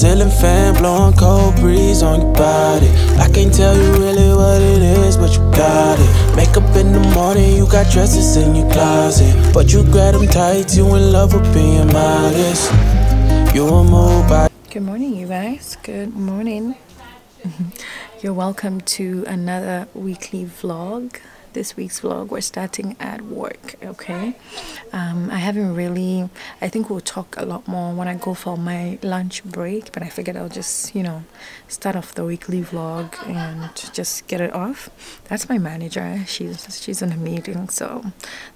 Ceiling fan blowing cold breeze on your body. I can't tell you really what it is, but you got it. Makeup in the morning, you got dresses in your closet, but you grab them tights, you in love with being modest. You a move by. Good morning, you guys. Good morning. You're welcome to another weekly vlog. This week's vlog, we're starting at work, okay? I haven't really, I think we'll talk a lot more when I go for my lunch break, but I figured I'll just, you know, start off the weekly vlog and just get it off. That's my manager, she's in a meeting, so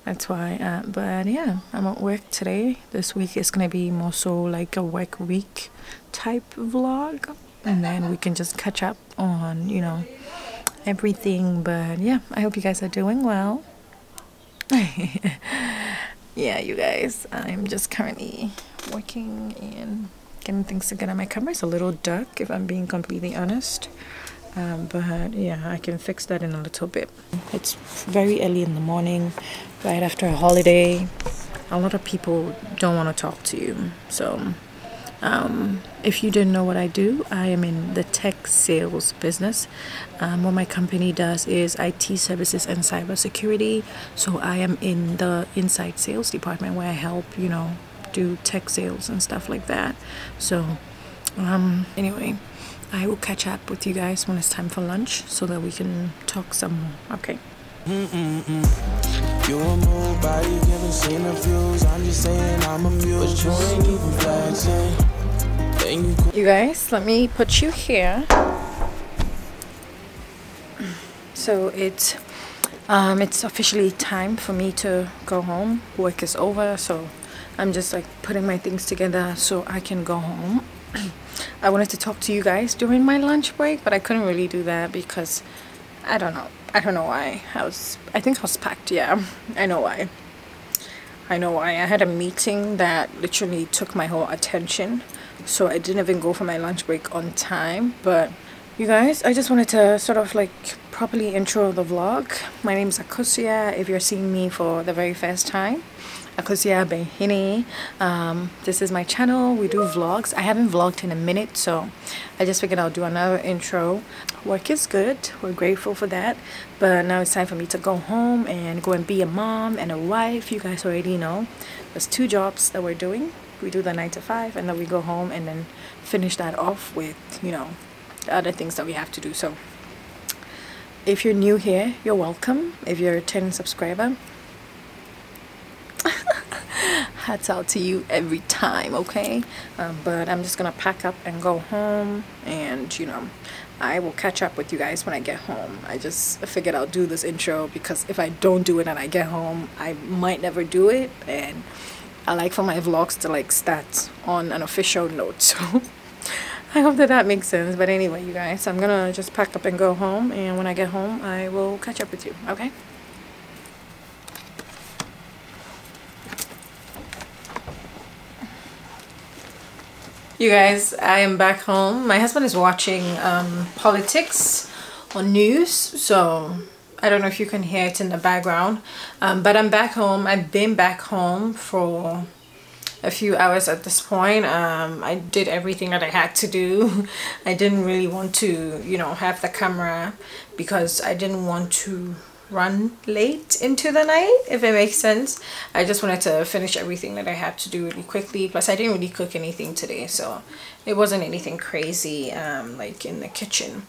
that's why. But yeah, I'm at work today. This week is gonna be more so like a work week type vlog, and then we can just catch up on, you know, everything. But yeah, I hope you guys are doing well. Yeah, you guys, I'm just currently working and getting things together. My camera's a little dark, if I'm being completely honest, but yeah, I can fix that in a little bit. It's very early in the morning, right after a holiday. A lot of people don't want to talk to you, so if you didn't know what I do, I am in the tech sales business. What my company does is IT services and cybersecurity. So I am in the inside sales department where I help, you know, do tech sales and stuff like that. So anyway, I will catch up with you guys when it's time for lunch so that we can talk some more. Okay. You're moved by you giving seen the views. I'm just saying I'm amused, but you ain't even flexing. You guys, let me put you here. So it's officially time for me to go home. Work is over, so I'm just like putting my things together so I can go home. I wanted to talk to you guys during my lunch break, but I couldn't really do that because I don't know. I don't know why. I think I was packed, yeah. I know why. I had a meeting that literally took my whole attention, so I didn't even go for my lunch break on time. But you guys, I just wanted to sort of like properly intro the vlog. My name is Akosua, if you're seeing me for the very first time. Akosua Benhene. This is my channel. We do vlogs. I haven't vlogged in a minute, so I just figured I'll do another intro. Work is good. We're grateful for that. But now it's time for me to go home and go and be a mom and a wife. You guys already know. There's two jobs that we're doing. We do the 9 to 5, and then we go home and then finish that off with, you know, the other things that we have to do. So if you're new here, you're welcome. If you're a returning subscriber, hats out to you every time, okay? But I'm just gonna pack up and go home, and you know, I will catch up with you guys when I get home. I just figured I'll do this intro because if I don't do it and I get home, I might never do it, and I like for my vlogs to like start on an official note, so I hope that makes sense. But anyway, you guys, I'm gonna just pack up and go home, and when I get home, I will catch up with you, okay? You guys, I am back home. My husband is watching politics on news, so I don't know if you can hear it in the background, but I'm back home. I've been back home for a few hours at this point. I did everything that I had to do. I didn't really want to, you know, have the camera because I didn't want to run late into the night, if it makes sense. I just wanted to finish everything that I had to do really quickly. Plus I didn't really cook anything today, so it wasn't anything crazy like in the kitchen.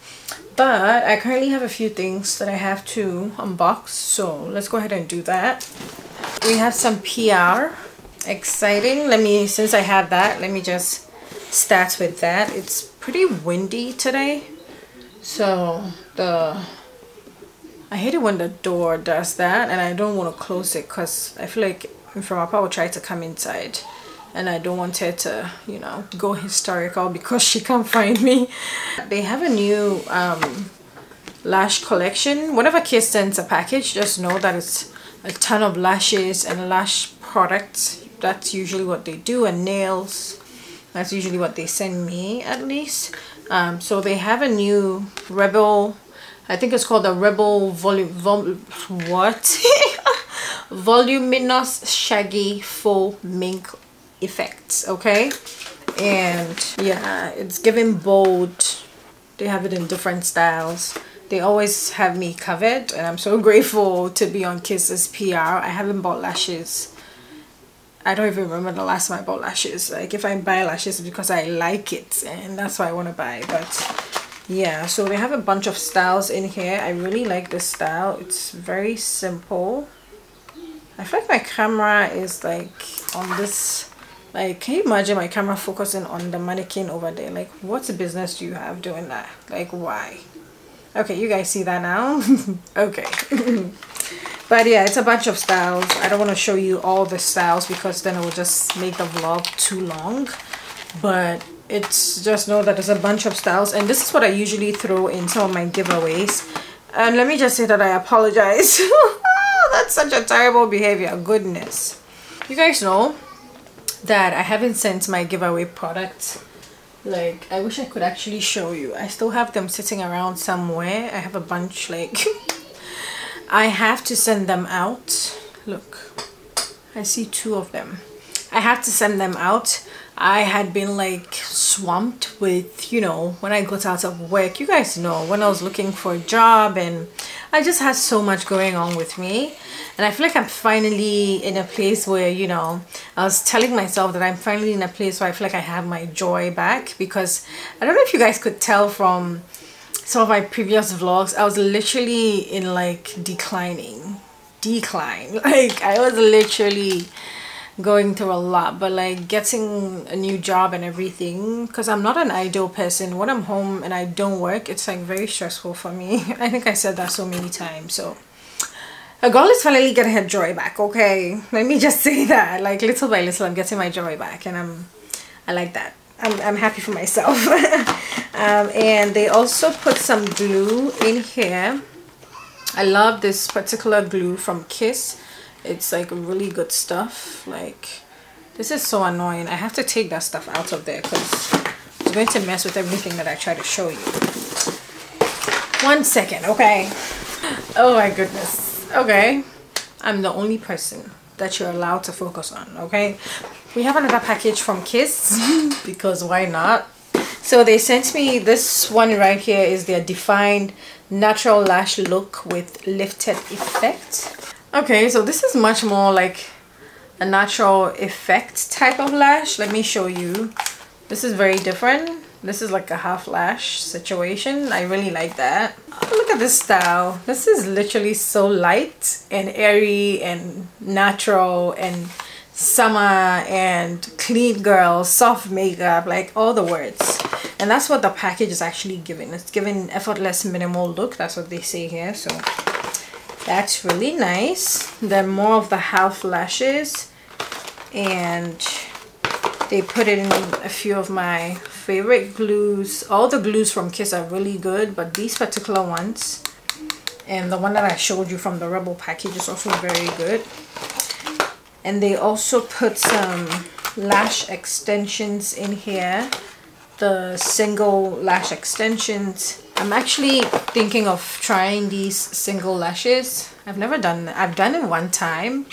But I currently have a few things that I have to unbox, so let's go ahead and do that. We have some PR, exciting. Since I have that, let me just start with that. It's pretty windy today, so I hate it when the door does that, and I don't want to close it because I feel like Mframapa will try to come inside, and I don't want her to, you know, go hysterical because she can't find me. They have a new lash collection. Whenever Kiss sends a package, just know that it's a ton of lashes and lash products. That's usually what they do, and nails. That's usually what they send me, at least. So they have a new Rebel, I think it's called the Rebel Voluminous Shaggy Faux Mink Effects, okay? and yeah, it's giving bold. They have it in different styles. They always have me covered, and I'm so grateful to be on Kiss's PR. I haven't bought lashes. I don't even remember the last time I bought lashes. Like, if I buy lashes, it's because I like it and that's why I want to buy. But yeah, so they have a bunch of styles in here. I really like this style. It's very simple. I feel like my camera is like on this, like, can you imagine my camera focusing on the mannequin over there? Like, what business do you have doing that? Like, why? Okay, you guys see that now? Okay. But yeah, it's a bunch of styles. I don't want to show you all the styles because then it will just make the vlog too long. But it's just, know that there's a bunch of styles, and this is what I usually throw in some of my giveaways. And let me just say that I apologize. That's such a terrible behavior. Goodness. You guys know that I haven't sent my giveaway products. Like, I wish I could actually show you. I still have them sitting around somewhere. I have a bunch, like... I have to send them out. Look, I see two of them. I have to send them out. I had been like swamped with, you know, when I got out of work, you guys know, when I was looking for a job, and I just had so much going on with me. And I feel like I'm finally in a place where, you know, I was telling myself that I'm finally in a place where I feel like I have my joy back, because I don't know if you guys could tell from some of my previous vlogs, I was literally in like decline. Like, I was literally going through a lot, but like getting a new job and everything, because I'm not an idle person. When I'm home and I don't work, it's like very stressful for me. I think I said that so many times. So a girl is finally getting her joy back, okay? Let me just say that. Like, little by little, I'm getting my joy back, and I like that. I'm happy for myself. And they also put some glue in here. I love this particular glue from Kiss. It's like really good stuff. Like, this is so annoying. I have to take that stuff out of there because it's going to mess with everything that I try to show you. 1 second, okay? Oh my goodness. Okay, I'm the only person that you're allowed to focus on, okay? We have another package from Kiss because why not? So they sent me this one right here. Is their Defined Natural Lash Look with Lifted Effect. Okay, so this is much more like a natural effect type of lash. Let me show you. This is very different. This is like a half lash situation. I really like that. Oh, look at this style. This is literally so light and airy and natural and summer and clean girl, soft makeup, like all the words. And that's what the package is actually giving. It's giving effortless minimal look. That's what they say here. So that's really nice. Then more of the half lashes, and they put in a few of my favorite glues. All the glues from Kiss are really good, but these particular ones and the one that I showed you from the Rebel package is also very good. And they also put some lash extensions in here, the single lash extensions. I'm actually thinking of trying these single lashes. I've never done that. I've done it one time,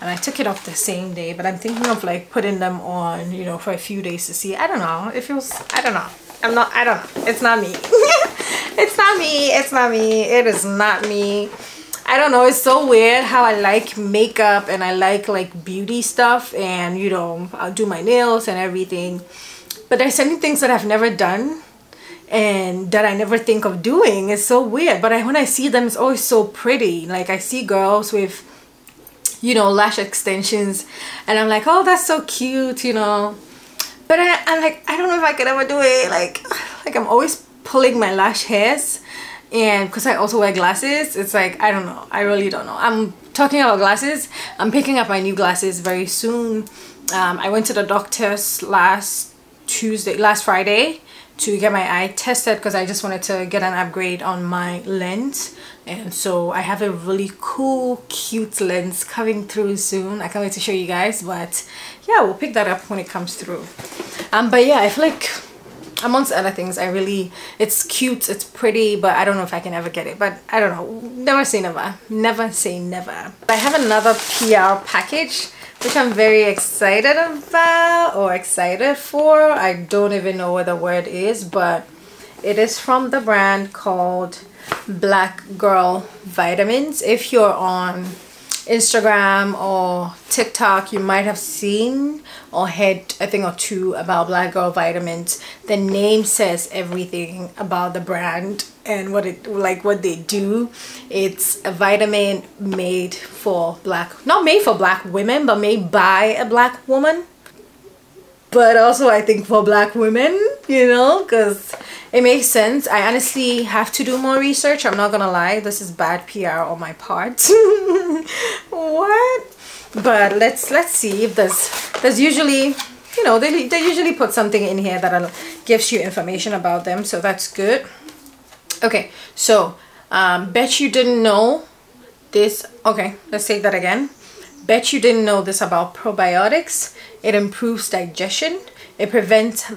and I took it off the same day, but I'm thinking of like putting them on, you know, for a few days to see. I don't know. It feels, I don't know. I'm not, I don't know. It's not me. It's not me. It's not me. It is not me. I don't know. It's so weird how I like makeup and I like beauty stuff, and, you know, I'll do my nails and everything. But there's certain things that I've never done and that I never think of doing. It's so weird. But when I see them, it's always so pretty. Like, I see girls with, you know, lash extensions, and I'm like, oh, that's so cute, you know. But I'm like, I don't know if I could ever do it. Like I'm always pulling my lash hairs, and because I also wear glasses, it's like, I don't know. I really don't know. I'm talking about glasses. I'm picking up my new glasses very soon. I went to the doctor's last Friday to get my eye tested because I just wanted to get an upgrade on my lens. And so I have a really cool, cute lens coming through soon. I can't wait to show you guys, but yeah, we'll pick that up when it comes through. But yeah, I feel like amongst other things, I really, it's cute, it's pretty, but I don't know if I can ever get it. But I don't know, never say never. Never say never. I have another PR package which I'm very excited about, or excited for. I don't even know what the word is, but it is from the brand called Black Girl Vitamins. If you're on Instagram or TikTok, you might have seen or heard a thing or two about Black Girl Vitamins. The name says everything about the brand and what they do. It's a vitamin not made for black women, but made by a black woman, but also I think for black women, you know, because it makes sense. I honestly have to do more research, I'm not gonna lie. This is bad PR on my part. What? But let's see if there's usually, you know, they usually put something in here that gives you information about them, so that's good. Okay, so bet you didn't know this. Okay, let's take that again. Bet you didn't know this about probiotics. It improves digestion. It prevents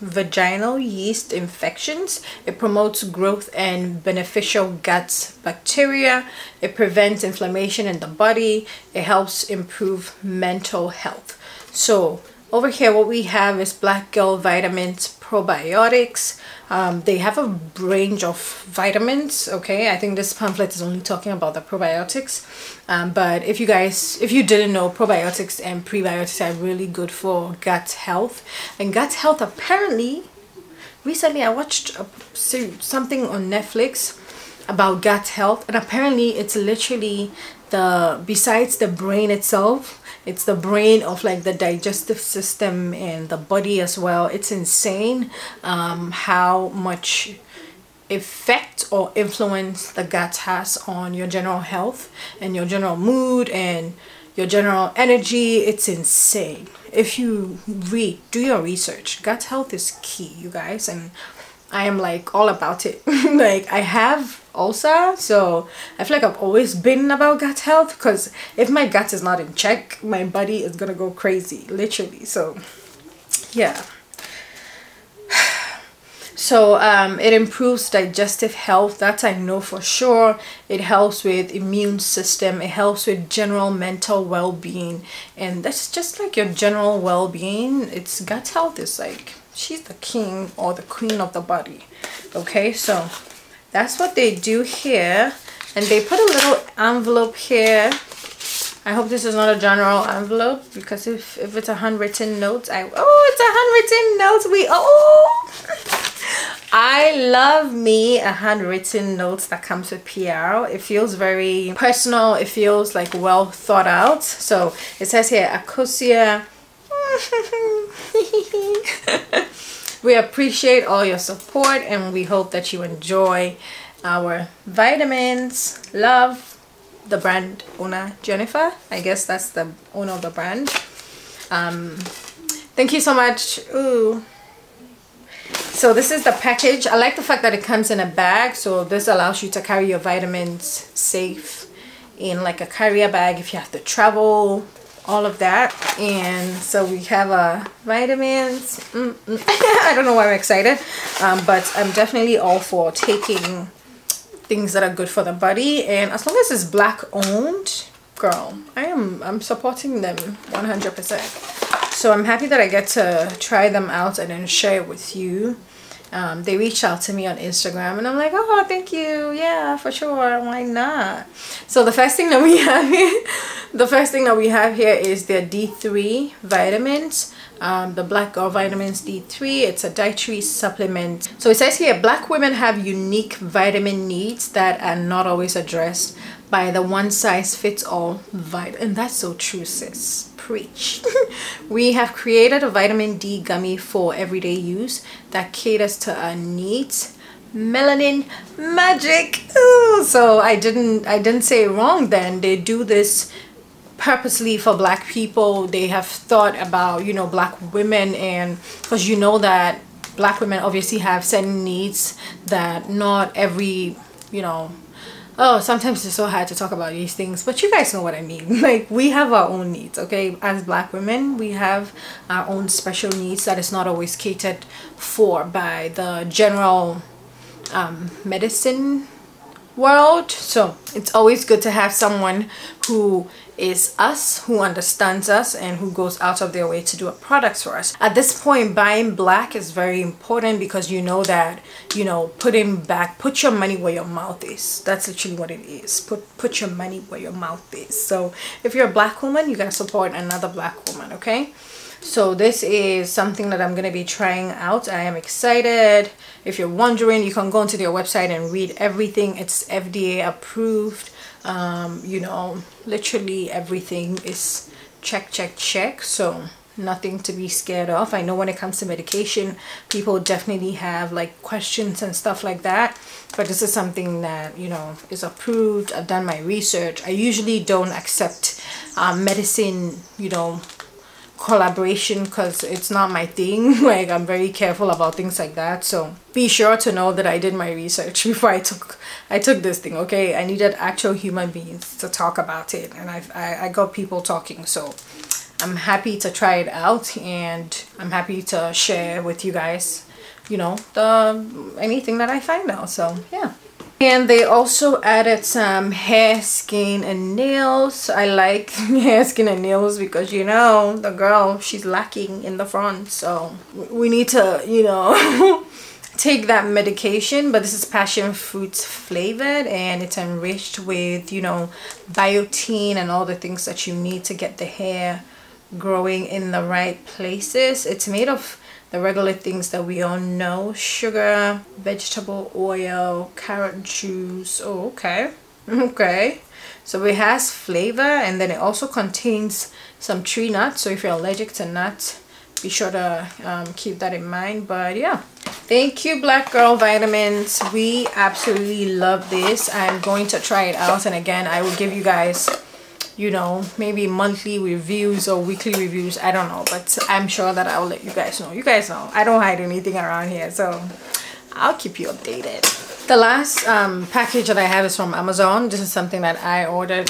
vaginal yeast infections. It promotes growth and beneficial gut bacteria. It prevents inflammation in the body. It helps improve mental health. So over here what we have is Black Girl Vitamins probiotics. They have a range of vitamins. Okay, I think this pamphlet is only talking about the probiotics, but if you didn't know, probiotics and prebiotics are really good for gut health. And gut health, apparently recently I watched something on Netflix about gut health, and apparently it's literally besides the brain itself, it's the brain of like the digestive system and the body as well. It's insane how much effect or influence the gut has on your general health and your general mood and your general energy. It's insane. If you do your research, gut health is key, you guys, and I am like all about it. Like I have ulcer, so I feel like I've always been about gut health, because if my gut is not in check, my body is gonna go crazy, literally. So yeah. So it improves digestive health, that I know for sure. It helps with immune system, it helps with general mental well-being, and that's just like your general well-being. It's gut health is like, she's the king or the queen of the body. Okay, so that's what they do here, and they put a little envelope here. I hope this is not a general envelope, because if it's a handwritten note, I love me a handwritten note that comes with PR. It feels very personal, it feels like well thought out. So it says here, Akosua, we appreciate all your support and we hope that you enjoy our vitamins. Love, the brand owner, Jennifer. I guess that's the owner of the brand. Thank you so much. Ooh. So this is the package. I like the fact that it comes in a bag, so this allows you to carry your vitamins safe in like a carrier bag if you have to travel, all of that. And so we have vitamins. I don't know why I'm excited, but I'm definitely all for taking things that are good for the body, and as long as it's black owned, girl, I'm supporting them 100%. So I'm happy that I get to try them out and then share it with you. They reached out to me on Instagram and I'm like, oh, thank you, yeah, for sure, why not. So the first thing that we have here is their D3 vitamins, the Black Girl Vitamins D3. It's a dietary supplement. So it says here, black women have unique vitamin needs that are not always addressed by the one-size-fits-all vitamin. And that's so true, sis. Preach. We have created a vitamin D gummy for everyday use that caters to our needs. Melanin magic. Ooh, so I didn't say it wrong then. They do this purposely for black people. They have thought about, you know, black women, and because you know that black women obviously have certain needs that not every, you know, oh, sometimes it's so hard to talk about these things, but you guys know what I mean. Like, we have our own needs, okay? As black women, we have our own special needs that is not always catered for by the general medicine world. So it's always good to have someone who is us, who understands us and who goes out of their way to do products for us. At this point, buying black is very important because you know that, you know, put your money where your mouth is. That's literally what it is. Put your money where your mouth is. So if you're a black woman, you gotta support another black woman, okay? So this is something that I'm going to be trying out. I am excited. If you're wondering, you can go onto their website and read everything. It's FDA approved. You know, literally everything is check. So nothing to be scared of. I know when it comes to medication, people definitely have like questions and stuff like that. But this is something that, you know, is approved. I've done my research. I usually don't accept medicine, you know, collaboration, because it's not my thing. Like, I'm very careful about things like that. So be sure to know that I did my research before I took this thing, okay? I needed actual human beings to talk about it, and I got people talking. So I'm happy to try it out, and I'm happy to share with you guys, you know, anything that I find out. So yeah. And they also added some hair, skin, and nails. I like hair, skin, and nails because, you know, the girl, she's lacking in the front. So we need to, you know, take that medication. But this is passion fruit flavored, and it's enriched with, you know, biotin and all the things that you need to get the hair growing in the right places. It's made of the regular things that we all know: sugar, vegetable oil, carrot juice. Oh, okay, so it has flavor, and then it also contains some tree nuts. So if you're allergic to nuts, be sure to keep that in mind. But yeah, thank you, Black Girl Vitamins. We absolutely love this. I'm going to try it out, and again, I will give you guys, you know, maybe monthly reviews or weekly reviews, I don't know, but I'm sure that I'll let you guys know. You guys know I don't hide anything around here, so I'll keep you updated. The last package that I have is from Amazon. This is something that I ordered.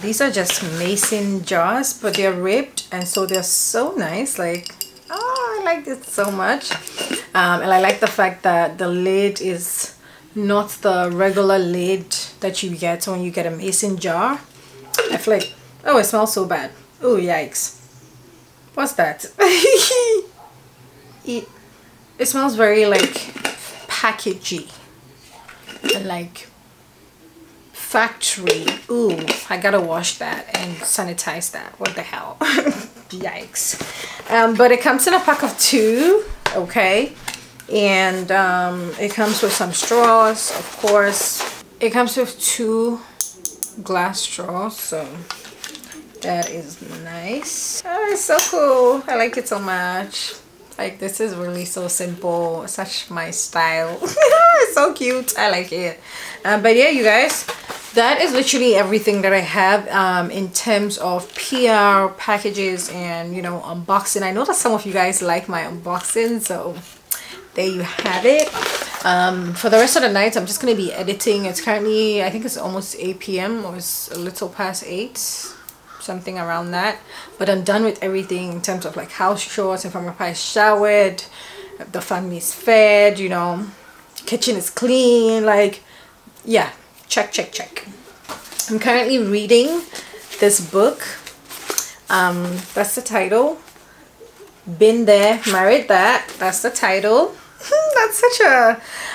These are just mason jars, but they're ribbed, and so they're so nice. Like, oh, I like this so much. And I like the fact that the lid is not the regular lid that you get when you get a mason jar. I feel like, oh, it smells so bad. Oh, yikes. What's that? It smells very, like, packagey. And, like, factory. Ooh, I gotta wash that and sanitize that. What the hell? Yikes. But it comes in a pack of 2, okay? And it comes with some straws, of course. It comes with 2... glass straw, so that is nice. Oh, it's so cool. I like it so much. Like, this is really so simple, such my style. It's so cute. I like it. But yeah, you guys, that is literally everything that I have in terms of PR packages and, you know, unboxing. I know that some of you guys like my unboxing, so there you have it. For the rest of the night, I'm just going to be editing. It's currently, I think it's almost 8 p.m. or it's a little past 8, something around that. But I'm done with everything in terms of like house chores. If I'm probably showered, the family's fed, you know, kitchen is clean. Like, yeah, check. I'm currently reading this book. That's the title. Been there, married that. That's the title. That's such a...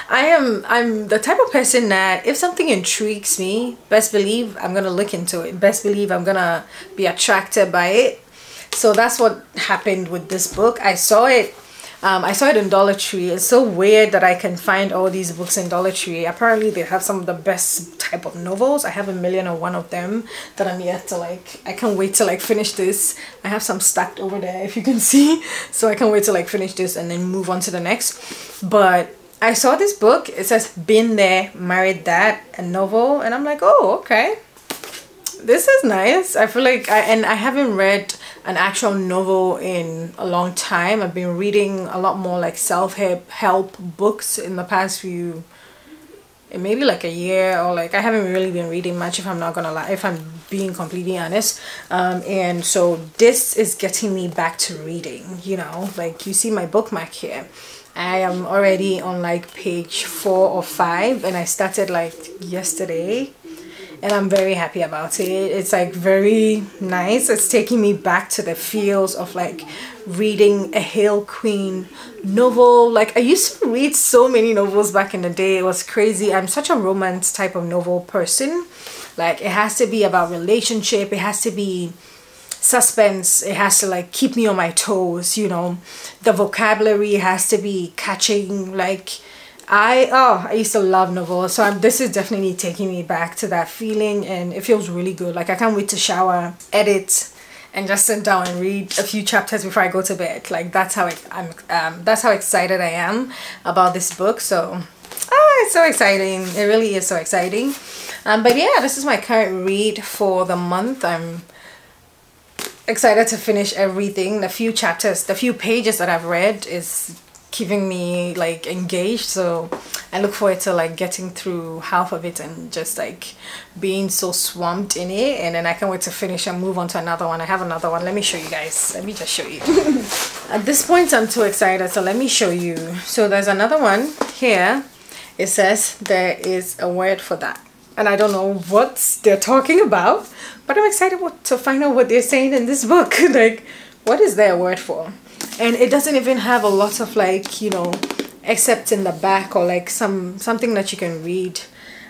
I'm the type of person that if something intrigues me, best believe I'm gonna look into it. Best believe I'm gonna be attracted by it. So that's what happened with this book. I saw it in Dollar Tree. It's so weird that I can find all these books in Dollar Tree. Apparently they have some of the best type of novels. I have 1,000,001 of them that I'm yet to like... I can't wait to like finish this. I have some stacked over there if you can see. So I can't wait to like finish this and then move on to the next. But I saw this book. It says Been There, Married That, a novel. And I'm like, oh, okay. This is nice. I feel like I haven't read an actual novel in a long time. I've been reading a lot more like self-help books in the past few, maybe like a year, or like I haven't really been reading much, if I'm not gonna lie, if I'm being completely honest. And so this is getting me back to reading, you know, like you see my bookmark here. I am already on like page 4 or 5, and I started like yesterday. and I'm very happy about it. It's like very nice. It's taking me back to the feels of like reading a Hail Queen novel. Like I used to read so many novels back in the day. It was crazy. I'm such a romance type of novel person. Like it has to be about relationship, it has to be suspense, it has to like keep me on my toes, you know. The vocabulary has to be catching. Like I used to love novels, so this is definitely taking me back to that feeling, and it feels really good. Like I can't wait to shower, edit, and just sit down and read a few chapters before I go to bed. Like that's how excited I am about this book. So it's so exciting. It really is so exciting. But yeah, this is my current read for the month. I'm excited to finish everything. The few chapters, the few pages that I've read is keeping me like engaged, so I look forward to like getting through half of it and just like being so swamped in it, and then I can't wait to finish and move on to another one. I have another one. Let me show you guys. Let me just show you. At this point I'm too excited, so let me show you. So there's another one here. It says there is a word for that, and I don't know what they're talking about, but I'm excited to find out what they're saying in this book. Like what is there a word for? And it doesn't even have a lot of like, you know, except in the back or like something that you can read,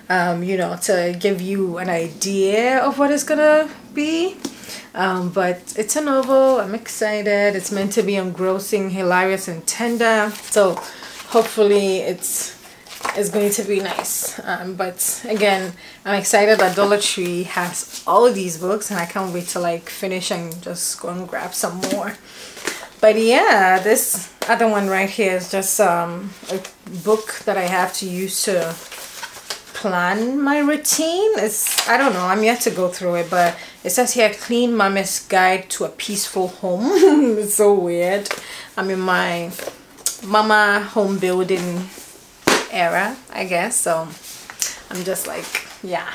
you know, to give you an idea of what it's gonna be. But it's a novel. I'm excited. It's meant to be engrossing, hilarious, and tender. So hopefully it's going to be nice. But again, I'm excited that Dollar Tree has all these books, and I can't wait to like finish and just go and grab some more. But yeah, this other one right here is just a book that I have to use to plan my routine. It's, I don't know, I'm yet to go through it, but it says here, Clean Mama's Guide to a Peaceful Home. It's so weird. I'm in my mama home building era, I guess, so I'm just like, yeah.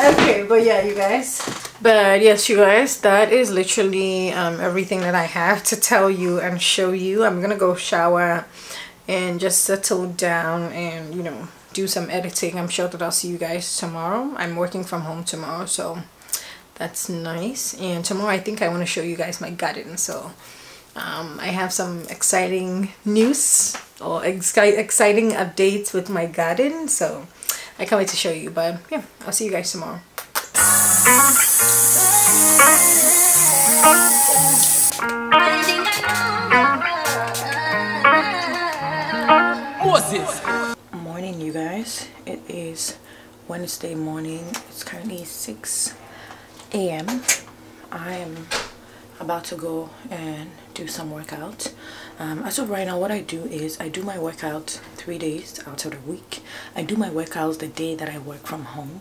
Okay, but yeah, you guys. But yes, you guys, that is literally everything that I have to tell you and show you. I'm gonna go shower and just settle down and, you know, do some editing. I'm sure that I'll see you guys tomorrow. I'm working from home tomorrow, so that's nice. And tomorrow I think I want to show you guys my garden. So I have some exciting news or exciting updates with my garden, so I can't wait to show you. But yeah, I'll see you guys tomorrow. Morning, you guys. It is Wednesday morning. It's currently 6 a.m. I am about to go and do some workout. As of right now, what I do is I do my workout 3 days out of the week. I do my workouts the day that I work from home.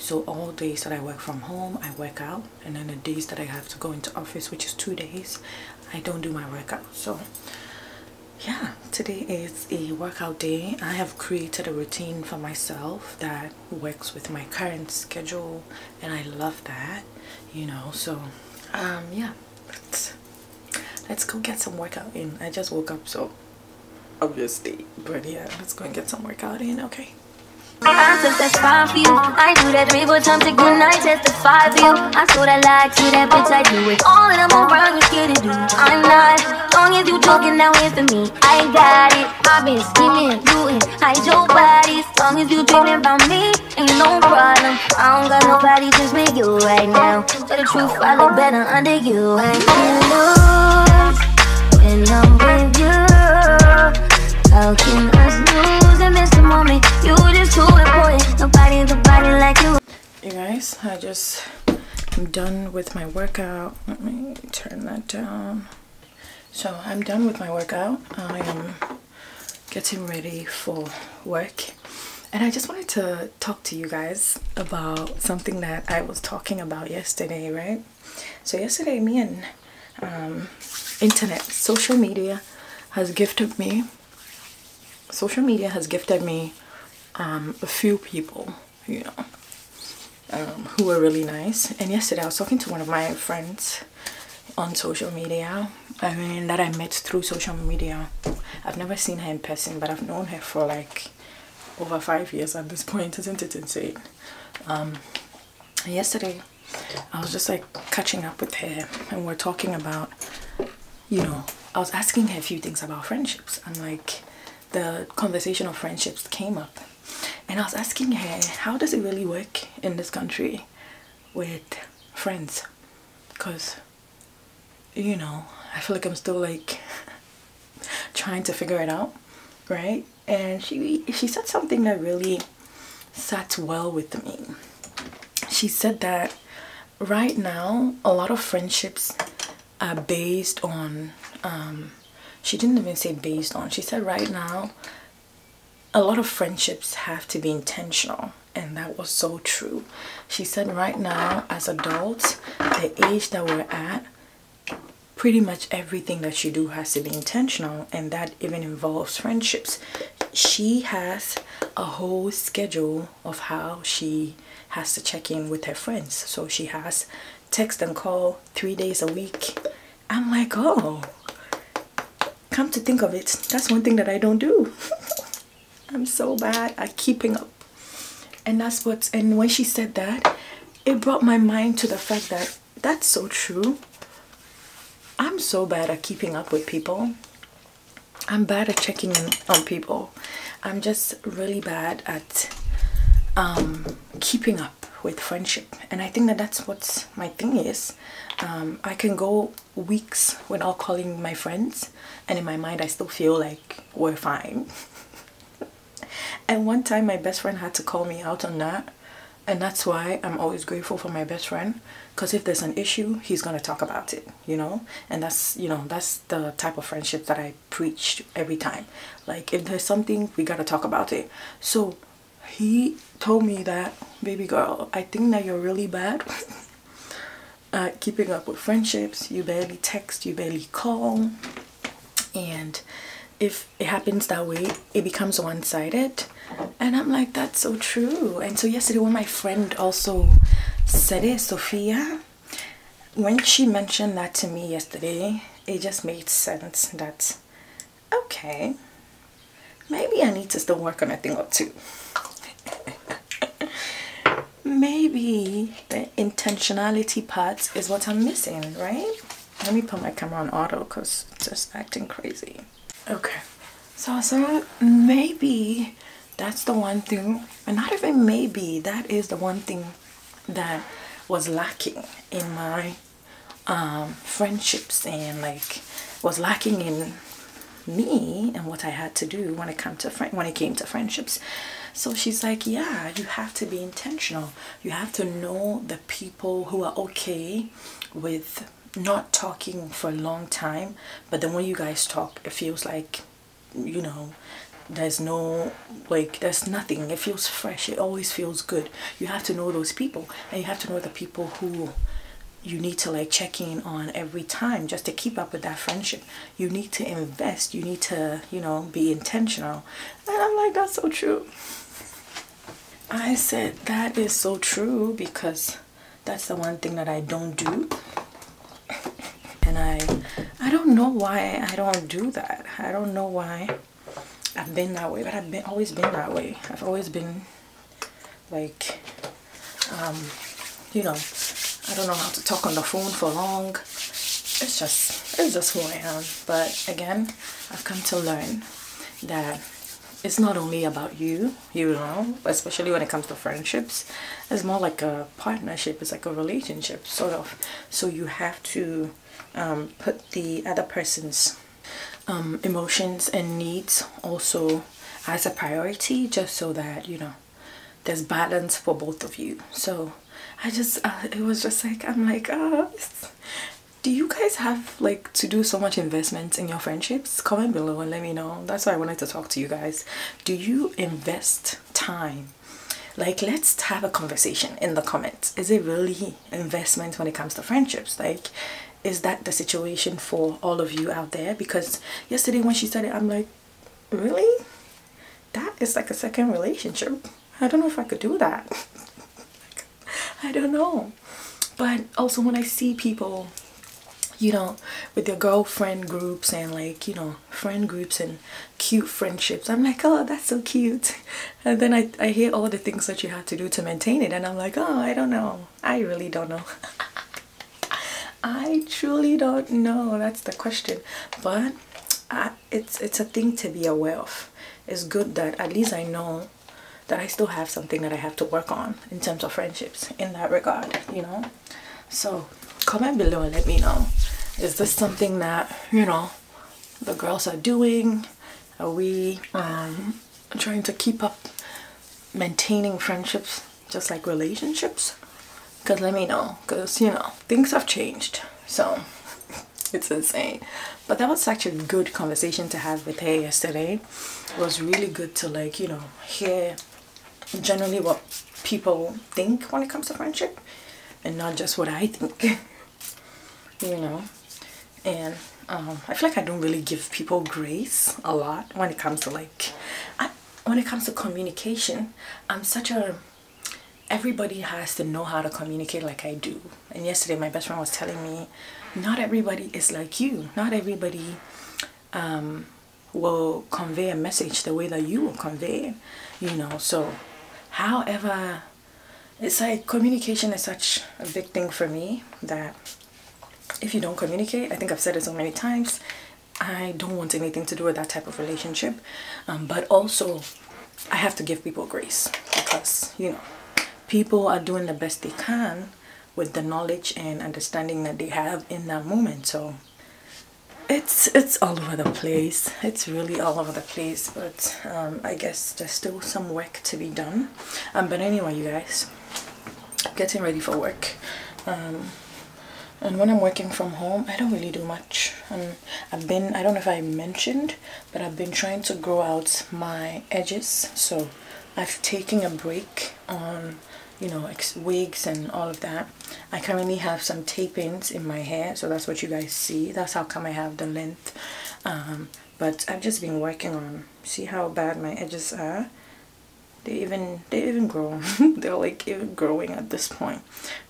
So all days that I work from home, I work out, and then the days that I have to go into office, which is 2 days, I don't do my workout. So yeah, today is a workout day. I have created a routine for myself that works with my current schedule, and I love that, you know. So yeah, let's go get some workout in. I just woke up, so obviously, but yeah, let's go and get some workout in. Okay. I took that spot for you. I do that river time to good night, testify for you. I sort of like to that bitch, I do it all and I'm around, you scared to do. I'm not, long as you talking now here for me, I got it. I've been scheming, doing, hide your body. As long as you dreaming about me, ain't no problem. I don't got nobody, just me, you right now. Tell the truth, I look better under you. I can lose when I'm with you. How can us lose and miss the moment? You just too important. Nobody like you. You guys, I'm done with my workout. Let me turn that down. So I'm done with my workout. I am getting ready for work. And I just wanted to talk to you guys about something that I was talking about yesterday, right? So yesterday, me and social media has gifted me. Social media has gifted me a few people, you know, who were really nice. And yesterday I was talking to one of my friends on social media, I mean, that I met through social media. I've never seen her in person, but I've known her for like over 5 years at this point. Isn't it insane? Yesterday I was just like catching up with her, and we're talking about, you know, I was asking her a few things about friendships, and like the conversation of friendships came up, and I was asking her, how does it really work in this country with friends? Because, you know, I feel like I'm still like trying to figure it out, right? And she said something that really sat well with me. She said that right now a lot of friendships are based on she didn't even say based on, she said right now a lot of friendships have to be intentional, and that was so true. She said right now as adults, the age that we're at, pretty much everything that you do has to be intentional, and that even involves friendships. She has a whole schedule of how she has to check in with her friends. So she has text and call 3 days a week. I'm like, oh, come to think of it, that's one thing that I don't do. I'm so bad at keeping up. And that's what, and when she said that, it brought my mind to the fact that that's so true. I'm so bad at keeping up with people. I'm bad at checking in on people. I'm just really bad at keeping up with friendship. And I think that that's what my thing is. I can go weeks without calling my friends, and in my mind I still feel like we're fine. And one time my best friend had to call me out on that, and that's why I'm always grateful for my best friend, because if there's an issue, he's going to talk about it, you know? And that's, you know, that's the type of friendship that I preach every time. Like, if there's something, we got to talk about it. So he told me that, baby girl, I think that you're really bad at keeping up with friendships. You barely text, you barely call. And if it happens that way, it becomes one-sided. And I'm like, that's so true. And so yesterday when my friend also said it, Sophia, when she mentioned that to me yesterday, it just made sense that, okay, maybe I need to still work on a thing or two. Maybe the intentionality part is what I'm missing, right? Let me put my camera on auto because it's just acting crazy. Okay, so maybe that's the one thing, and not even maybe, that is the one thing that was lacking in my friendships, and like was lacking in me and what I had to do when it came to friendships. So she's like, yeah, you have to be intentional. You have to know the people who are okay with not talking for a long time, but then when you guys talk, it feels like, you know, there's no, like, there's nothing. It feels fresh. It always feels good. You have to know those people, and you have to know the people who you need to like check in on every time just to keep up with that friendship. You need to invest. You need to, you know, be intentional. And I'm like, that's so true. I said that is so true, because that's the one thing that I don't do. And I don't know why I don't do that. I don't know why I've been that way, but I've been always been that way. I've always been like, you know, I don't know how to talk on the phone for long. It's just who I am. But again, I've come to learn that it's not only about you, you know, especially when it comes to friendships. It's more like a partnership. It's like a relationship, sort of. So you have to put the other person's emotions and needs also as a priority, just so that, you know, there's balance for both of you. So I just, it was just like, I'm like, do you guys have like to do so much investment in your friendships? Comment below and let me know. That's why I wanted to talk to you guys. Do you invest time? Like, let's have a conversation in the comments. Is it really investment when it comes to friendships? Like, is that the situation for all of you out there? Because yesterday when she said it, I'm like, really? That is like a second relationship. I don't know if I could do that. I don't know. But also when I see people you know, with your girlfriend groups and like, you know, friend groups and cute friendships. I'm like, oh, that's so cute. And then I hear all the things that you have to do to maintain it, and I'm like, oh, I don't know. I really don't know. I truly don't know. That's the question. But it's a thing to be aware of. It's good that at least I know that I still have something that I have to work on in terms of friendships in that regard, you know. So comment below and let me know, is this something that, you know, the girls are doing? Are we trying to keep up maintaining friendships just like relationships? Because let me know, because, you know, things have changed, so it's insane. But that was such a good conversation to have with her yesterday. It was really good to, like, you know, hear generally what people think when it comes to friendship and not just what I think, you know. And I feel like I don't really give people grace a lot when it comes to, like, when it comes to communication. I'm such a, everybody has to know how to communicate like I do. And yesterday my best friend was telling me, not everybody is like you. Not everybody will convey a message the way that you will convey it, you know. So however, it's like communication is such a big thing for me that if you don't communicate, I think I've said it so many times, I don't want anything to do with that type of relationship. But also I have to give people grace, because, you know, people are doing the best they can with the knowledge and understanding that they have in that moment. So it's all over the place. It's really all over the place. But I guess there's still some work to be done. But anyway, you guys, getting ready for work. And when I'm working from home, I don't really do much. I don't know if I mentioned, but I've been trying to grow out my edges. So I've taken a break on, you know, wigs and all of that. I currently have some tape-ins in my hair, so that's what you guys see. That's how come I have the length. But I've just been working on, see how bad my edges are? They even grow. They're like even growing at this point.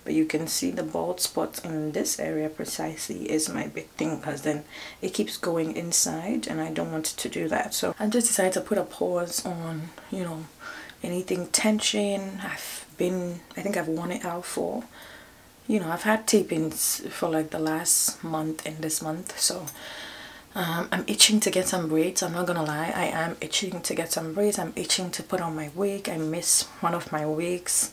But you can see the bald spots in this area precisely is my big thing, because then it keeps going inside and I don't want to do that. So I just decided to put a pause on, you know, anything tension. I think I've worn it out for, you know, I've had tapings for like the last month and this month. So I'm itching to get some braids. I'm not gonna lie, I am itching to get some braids. I'm itching to put on my wig. I miss one of my wigs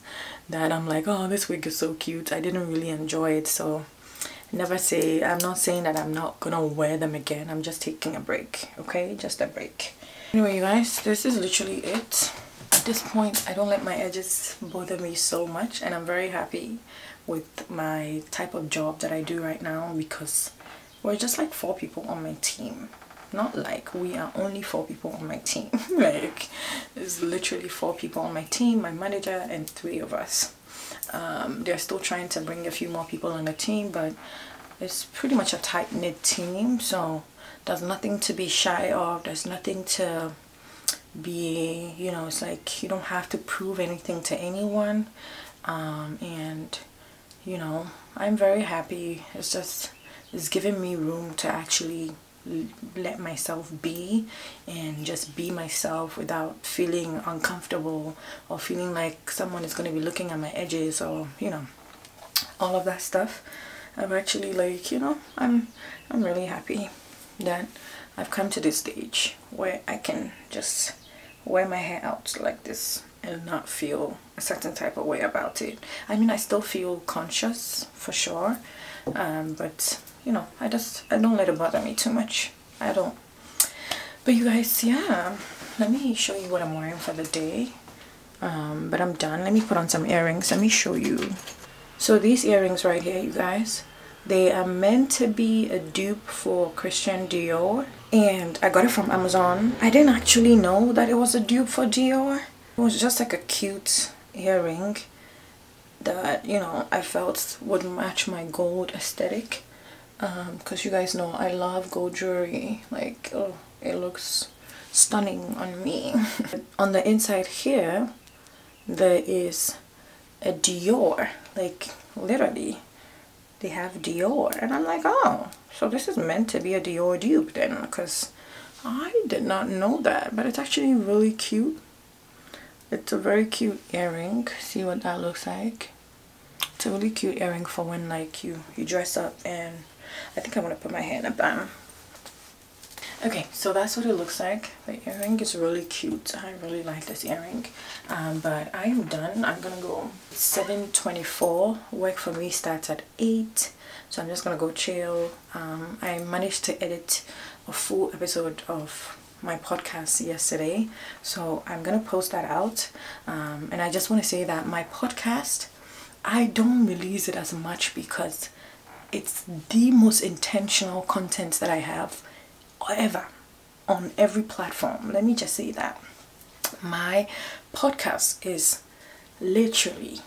that I'm like, oh, this wig is so cute. I didn't really enjoy it, so never say, I'm not saying that I'm not gonna wear them again. I'm just taking a break, okay? Just a break. Anyway, you guys, this is literally it. At this point, I don't let my edges bother me so much, and I'm very happy with my type of job that I do right now, because we're just like 4 people on my team. Not like we are only 4 people on my team. Like, there's literally 4 people on my team, my manager and 3 of us. They're still trying to bring a few more people on the team, but it's pretty much a tight-knit team. So there's nothing to be shy of. There's nothing to be, you know, it's like you don't have to prove anything to anyone. And, you know, I'm very happy. It's just, it's giving me room to actually let myself be and just be myself without feeling uncomfortable or feeling like someone is going to be looking at my edges or, you know, all of that stuff. I'm actually like, you know, I'm really happy that I've come to this stage where I can just wear my hair out like this and not feel a certain type of way about it. I mean, I still feel conscious for sure, but you know, I don't let it bother me too much. I don't. But you guys, yeah, let me show you what I'm wearing for the day. But I'm done. Let me put on some earrings. Let me show you. So these earrings right here, you guys, they are meant to be a dupe for Christian Dior, and I got it from Amazon. I didn't actually know that it was a dupe for Dior. It was just like a cute earring that, you know, I felt would match my gold aesthetic. Because you guys know I love gold jewelry. Like, oh, it looks stunning on me. On the inside here, there is a Dior, like literally they have Dior, and I'm like, oh, so this is meant to be a Dior dupe then, because I did not know that. But it's actually really cute. It's a very cute earring. See what that looks like. It's a really cute earring for when like you dress up. And I think I want to put my hair in a bun. Okay, so that's what it looks like. The earring is really cute. I really like this earring. But I am done. I'm gonna go. 7:24. Work for me starts at 8, so I'm just gonna go chill. I managed to edit a full episode of my podcast yesterday, so I'm gonna post that out. And I just want to say that my podcast, I don't release it as much because it's the most intentional content that I have ever on every platform. Let me just say that my podcast is literally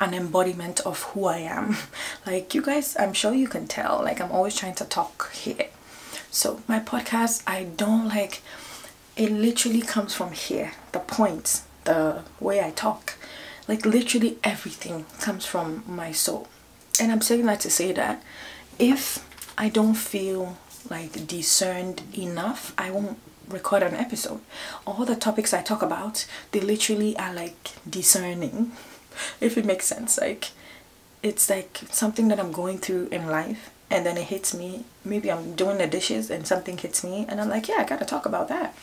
an embodiment of who I am. Like, you guys, I'm sure you can tell, like, I'm always trying to talk here. So my podcast, I don't like it, literally comes from here. The points, the way I talk, like literally everything comes from my soul. And I'm saying that to say that if I don't feel like discerned enough, I won't record an episode. All the topics I talk about, they literally are like discerning, if it makes sense. Like, it's like something that I'm going through in life, and then it hits me. Maybe I'm doing the dishes and something hits me, and I'm like, yeah, I gotta talk about that.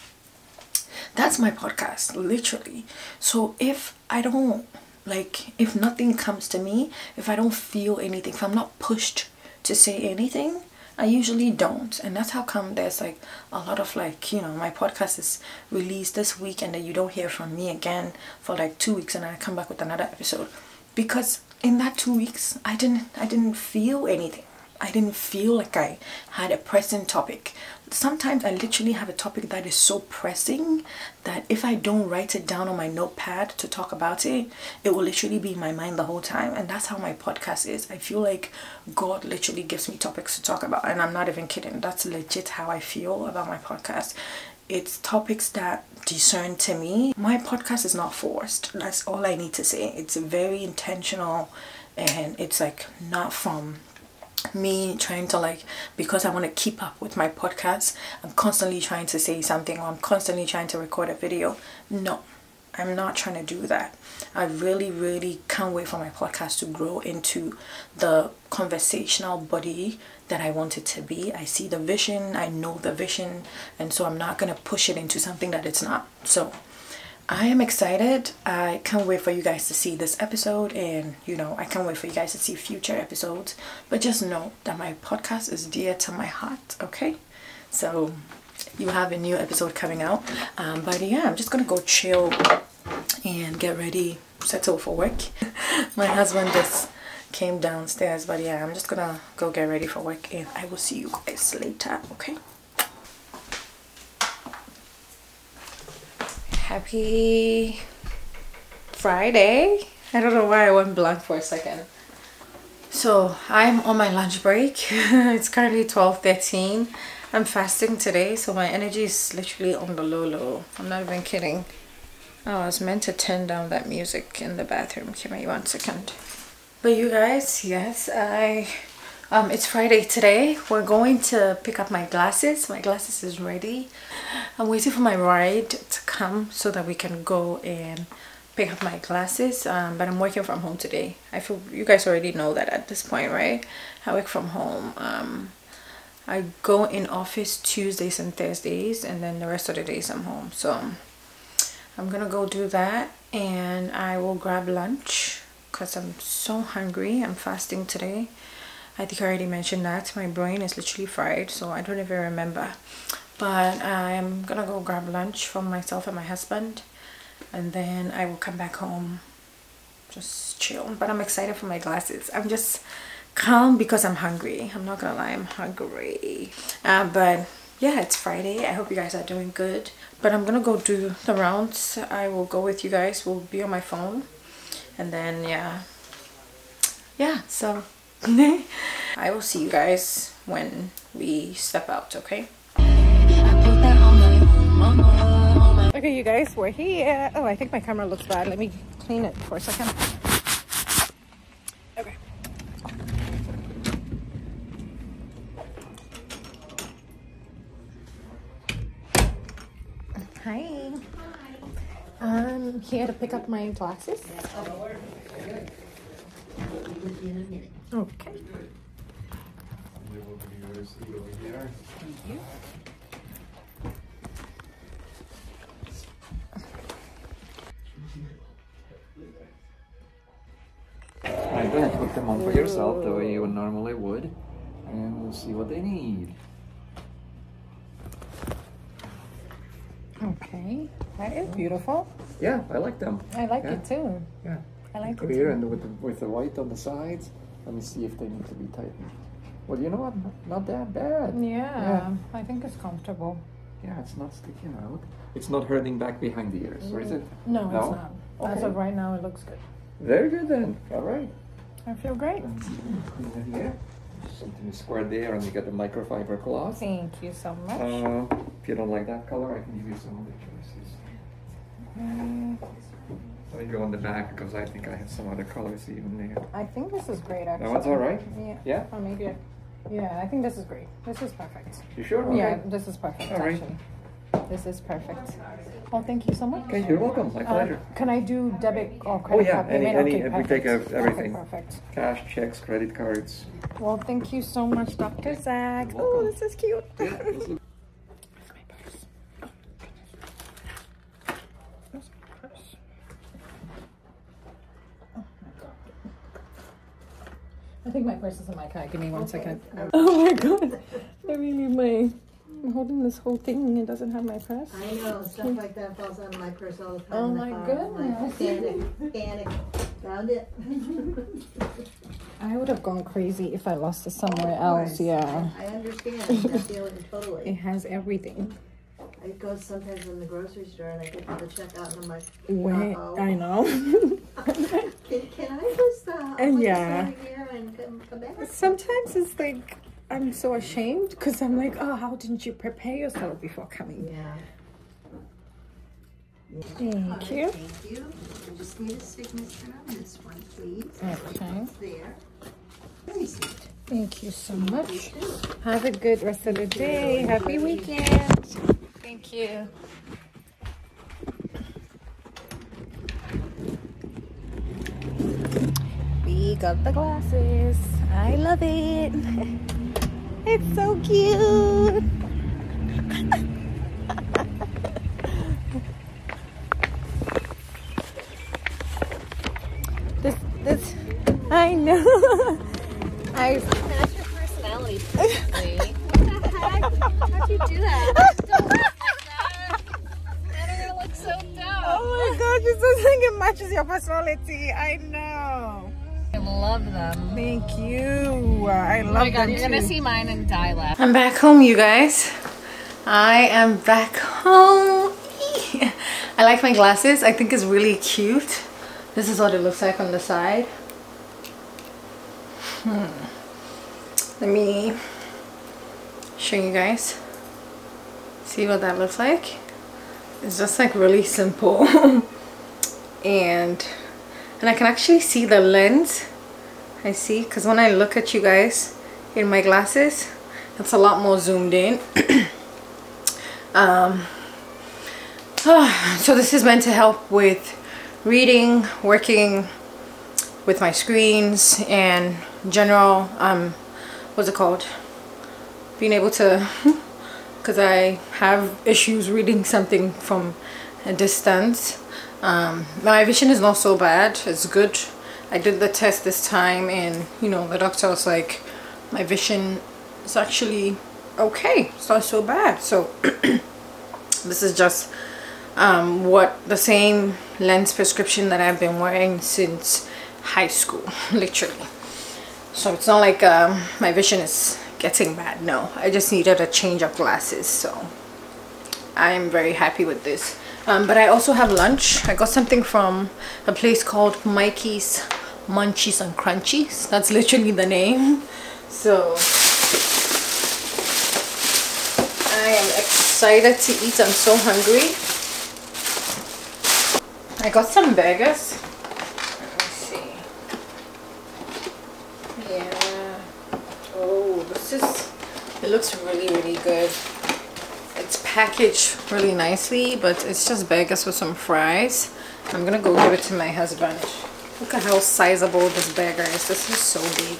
That's my podcast, literally. So if I don't, like, if nothing comes to me, if I don't feel anything, if I'm not pushed to say anything, I usually don't. And that's how come there's like a lot of, like, you know, my podcast is released this week and then you don't hear from me again for like 2 weeks, and I come back with another episode, because in that 2 weeks I didn't feel anything. I didn't feel like I had a pressing topic. Sometimes I literally have a topic that is so pressing that if I don't write it down on my notepad to talk about it, it will literally be in my mind the whole time. And that's how my podcast is. I feel like God literally gives me topics to talk about, and I'm not even kidding. That's legit how I feel about my podcast. It's topics that discern to me. My podcast is not forced. That's all I need to say. It's very intentional, and it's like not from me trying to, like, because I want to keep up with my podcast, I'm constantly trying to say something, or I'm constantly trying to record a video. No, I'm not trying to do that. I really can't wait for my podcast to grow into the conversational body that I want it to be. I see the vision, I know the vision, and so I'm not going to push it into something that it's not. So I am excited. I can't wait for you guys to see this episode, and, you know, I can't wait for you guys to see future episodes. But just know that my podcast is dear to my heart, okay? So you have a new episode coming out. But yeah, I'm just gonna go chill and get ready, settle for work. My husband just came downstairs, but yeah, I'm just gonna go get ready for work, and I will see you guys later, okay? Happy Friday. I don't know why I went blank for a second. So I'm on my lunch break. It's currently 12:13. I'm fasting today, so my energy is literally on the low. I'm not even kidding. Oh, I was meant to turn down that music in the bathroom. Give me one second. But you guys, yes, it's Friday today. We're going to pick up my glasses. My glasses is ready. I'm waiting for my ride to come so that we can go and pick up my glasses. But I'm working from home today. I feel you guys already know that at this point, right? I work from home. I go in office Tuesdays and Thursdays, and then the rest of the days I'm home. So I'm gonna go do that, and I will grab lunch because I'm so hungry. I'm fasting today. I think I already mentioned that. My brain is literally fried, so I don't even remember. But I'm gonna go grab lunch for myself and my husband, and then I will come back home, just chill. But I'm excited for my glasses. I'm just calm because I'm hungry. I'm not gonna lie, I'm hungry. But yeah, it's Friday. I hope you guys are doing good. But I'm gonna go do the rounds. I will go with you guys. We'll be on my phone, and then yeah. So. I will see you guys when we step out, okay? Okay, you guys, we're here. Oh, I think my camera looks bad. Let me clean it for a second. Okay. Hi. I'm here to pick up my glasses. Okay. Thank you. I'm going to put them on for yourself the way you normally would, and we'll see what they need. Okay, that is beautiful. Yeah, I like them. I like it too. Yeah, I like it clear and with the white on the sides. Let me see if they need to be tightened. Well, you know what? Not that bad. Yeah, I think it's comfortable. Yeah, it's not sticking out. It's not hurting back behind the ears, or is it? No, it's not. Okay. As of right now, it looks good. Very good then. All right. I feel great. Yeah. Something square there, and you got the microfiber cloth. Thank you so much. If you don't like that color, I can give you some other choices. Let me go on the back because I think I have some other colors even there. I think this is great actually. That one's all right? Yeah. Yeah? Or maybe I think this is great. This is perfect. You sure? Okay. Yeah, this is perfect actually. This is perfect. Well, thank you so much. Okay, you're welcome. My pleasure. Can I do debit or credit card? Oh yeah, we take everything. Okay, perfect. Cash, checks, credit cards. Well, thank you so much, Dr. Zach. Oh, this is cute. Yeah, this looks I think my purse is in my car. Give me one second. Oh my god. I really I'm holding this whole thing and it doesn't have my purse. I know. Stuff like that falls on my purse all the time. Oh my goodness. Panic. Panic. Found it. I would have gone crazy if I lost it somewhere else. Yeah. I understand. I feel it totally. It has everything. I go sometimes in the grocery store and I get to the checkout and I'm like, I know. Can I just come back? Sometimes it's like I'm so ashamed because I'm like, oh, how didn't you prepare yourself before coming? Yeah. Thank you. Thank you. I just need a signature on this one, please. Okay. It's there. Received. Thank you so much. Have a good rest of the day. Happy weekend. Thank you. We got the glasses. I love it. It's so cute. This I know. I match your personality perfectly. What the heck? How'd you do that? Don't do that. You're gonna look so dumb. Oh my god, you just think it matches your personality. I know. I love them. Thank you. I love them. Oh my god, you're gonna see mine and die laughing. I'm back home, you guys. I am back home. I like my glasses. I think it's really cute. This is what it looks like on the side. Let me show you guys. See what that looks like. It's just like really simple. And I can actually see the lens. I see, because when I look at you guys in my glasses, it's a lot more zoomed in. So this is meant to help with reading, working with my screens, and general what's it called, being able to, because I have issues reading something from a distance. My vision is not so bad, it's good. I did the test this time and you know the doctor was like, my vision is actually okay, it's not so bad. So this is just what the same lens prescription that I've been wearing since high school, literally. So it's not like my vision is getting bad. No, I just needed a change of glasses, so I am very happy with this. But I also have lunch. I got something from a place called Mikey's Munchies and Crunchies. That's literally the name. So I am excited to eat. I'm so hungry. I got some burgers. Let me see. Yeah. Oh, this is, it looks really, really good. It's packaged really nicely, but it's just burgers with some fries. I'm gonna go give it to my husband. Look at how sizable this burger is. This is so big.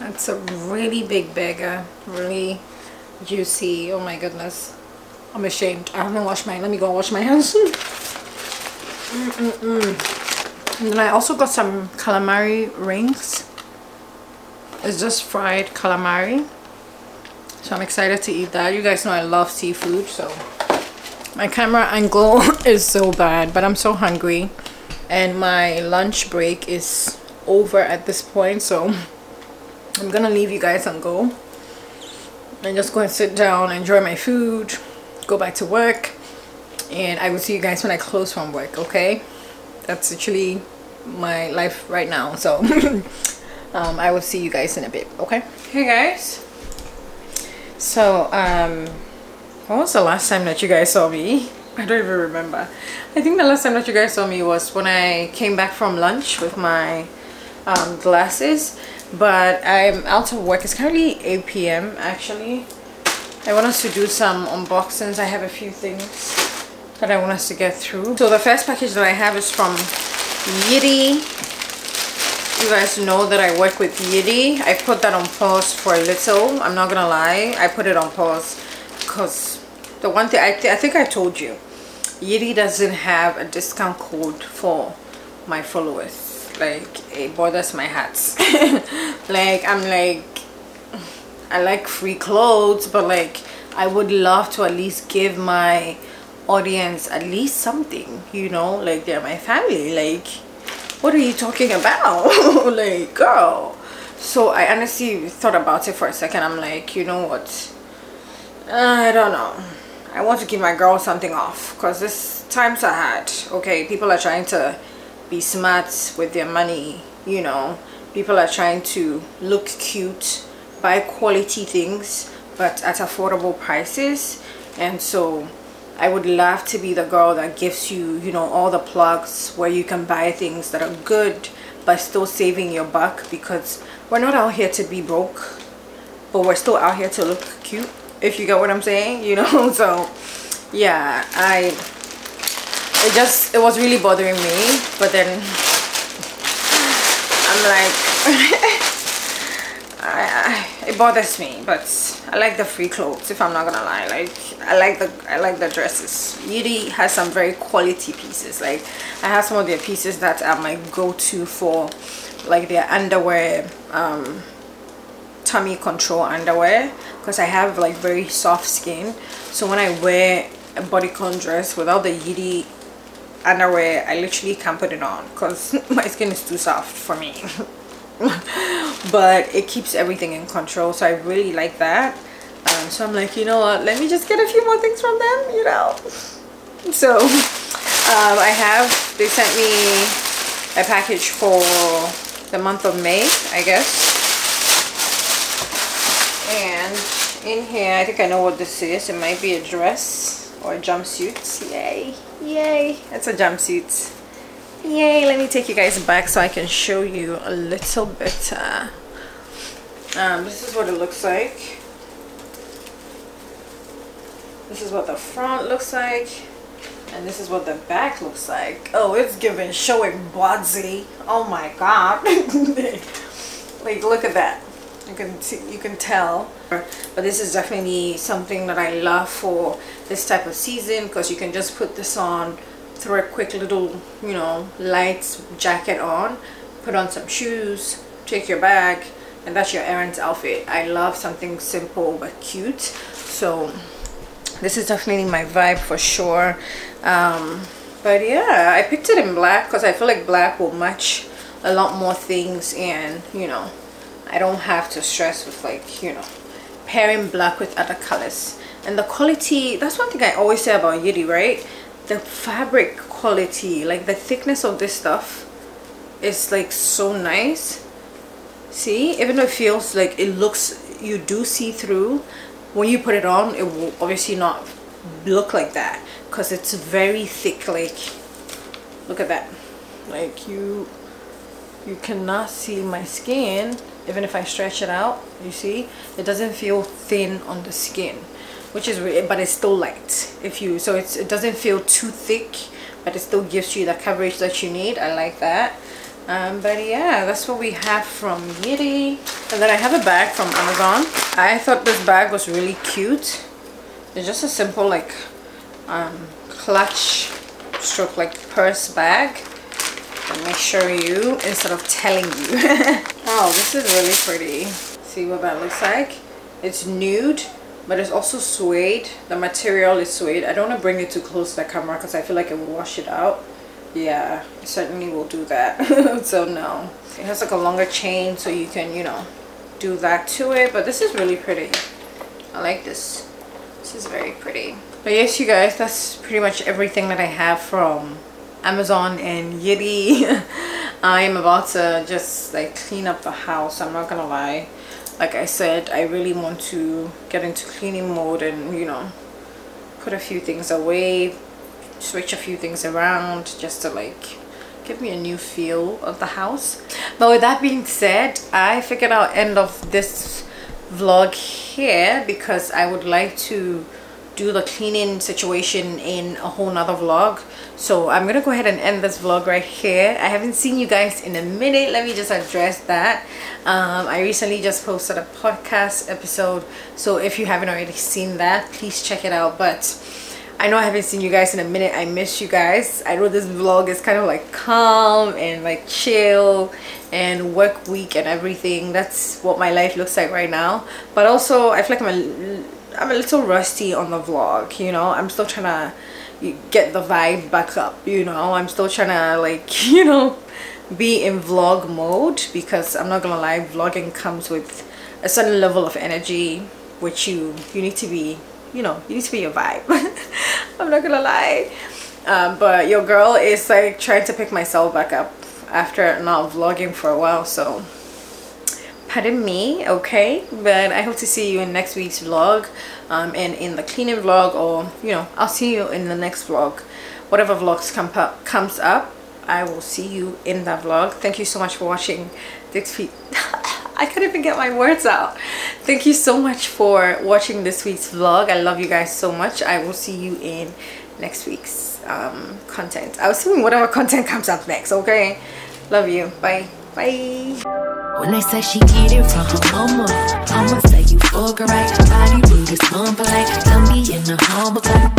That's a really big burger, really juicy. Oh my goodness, I'm ashamed. I haven't washed mine. Let me go and wash my hands. And then I also got some calamari rings. It's just fried calamari, so I'm excited to eat that. You guys know I love seafood, so my camera angle is so bad, but I'm so hungry and my lunch break is over at this point, so I'm gonna leave you guys and go and just go and sit down, enjoy my food, go back to work, and I will see you guys when I close from work. Okay, that's actually my life right now, so I will see you guys in a bit. Okay. Hey guys, so when was the last time that you guys saw me? I don't even remember. I think the last time that you guys saw me was when I came back from lunch with my glasses, but I'm out of work. It's currently 8 p.m. actually. I want us to do some unboxings. I have a few things that I want us to get through. So the first package that I have is from Yitty. You guys know that I work with Yitty. I put that on pause for a little. I'm not gonna lie, I put it on pause because the one thing I think I told you, Yitty doesn't have a discount code for my followers. Like, it bothers my hats. Like, I'm like, I like free clothes, but like, I would love to at least give my audience at least something, you know, like they're my family. Like, what are you talking about? Like, girl. So I honestly thought about it for a second. I'm like, you know what, I don't know, I want to give my girl something off because this times are hard. Okay, people are trying to be smart with their money, you know, people are trying to look cute, buy quality things but at affordable prices. And so I would love to be the girl that gives you, you know, all the plugs where you can buy things that are good but still saving your buck, because we're not out here to be broke, but we're still out here to look cute, if you get what I'm saying, you know. So yeah, it was really bothering me, but then I'm like, it bothers me, but I like the free clothes, if I'm not gonna lie. Like, I like the dresses. Yitty has some very quality pieces. Like, I have some of their pieces that are my go-to for like their underwear, tummy control underwear, because I have like very soft skin. So when I wear a bodycon dress without the Yitty underwear, I literally can't put it on because my skin is too soft for me. But it keeps everything in control, so I really like that. So I'm like, you know what, let me just get a few more things from them, you know. So they sent me a package for the month of May, I guess, and in here, I think I know what this is. It might be a dress or a jumpsuit. Yay, yay, it's a jumpsuit. Yay, let me take you guys back so I can show you a little better. This is what it looks like. This is what the front looks like, and this is what the back looks like. Oh, it's giving showing bodsy. Oh my god. Like, look at that. You can tell, but this is definitely something that I love for this type of season, because you can just put this on, throw a quick little, you know, light jacket on, put on some shoes, take your bag, and that's your errands outfit. I love something simple but cute, so this is definitely my vibe for sure. But yeah, I picked it in black because I feel like black will match a lot more things, and you know, I don't have to stress with, like, you know, pairing black with other colors. And the quality, that's one thing I always say about Yitty, right? The fabric quality, like the thickness of this stuff is like so nice. See, even though it feels like it looks, you do see through, when you put it on, it will obviously not look like that because it's very thick. Like, look at that. Like, you cannot see my skin. Even if I stretch it out, you see, it doesn't feel thin on the skin, which is weird, but it's still light. It doesn't feel too thick, but it still gives you the coverage that you need. I like that. But yeah, that's what we have from Yitty. And then I have a bag from Amazon. I thought this bag was really cute. It's just a simple like clutch stroke like purse bag. Let me show you instead of telling you. Oh, this is really pretty. See what that looks like. It's nude, but it's also suede. The material is suede. I don't want to bring it too close to the camera because I feel like it will wash it out. Yeah, it certainly will do that. So no, it has like a longer chain, so you can, you know, do that to it. But this is really pretty. I like this. This is very pretty. But yes, you guys, that's pretty much everything that I have from Amazon and Yitty. I'm about to just like clean up the house. I'm not gonna lie, like I said, I really want to get into cleaning mode and, you know, put a few things away, switch a few things around, just to like give me a new feel of the house. But with that being said, I figured I'll end off this vlog here because I would like to do the cleaning situation in a whole nother vlog. So I'm gonna go ahead and end this vlog right here. I haven't seen you guys in a minute. Let me just address that. I recently just posted a podcast episode, so if you haven't already seen that, please check it out. But I know I haven't seen you guys in a minute. I miss you guys. I know this vlog is kind of like calm and like chill and work week and everything. That's what my life looks like right now. But also I feel like I'm a little rusty on the vlog, you know. I'm still trying to get the vibe back up, you know. I'm still trying to like, you know, be in vlog mode, because I'm not gonna lie, vlogging comes with a certain level of energy, which you need to be, you know, you need to be your vibe. I'm not gonna lie, but your girl is like trying to pick myself back up after not vlogging for a while, so pardon me, okay? But I hope to see you in next week's vlog, and in the cleaning vlog, or, you know, I'll see you in the next vlog. Whatever vlogs comes up, I will see you in that vlog. Thank you so much for watching this week. I couldn't even get my words out. Thank you so much for watching this week's vlog. I love you guys so much. I will see you in next week's content. I'll see you in whatever content comes up next, okay? Love you. Bye. Bye. When they say she get it from her mama, I'ma say you fuck her right. Body booties, bumper like, dummy in the humble.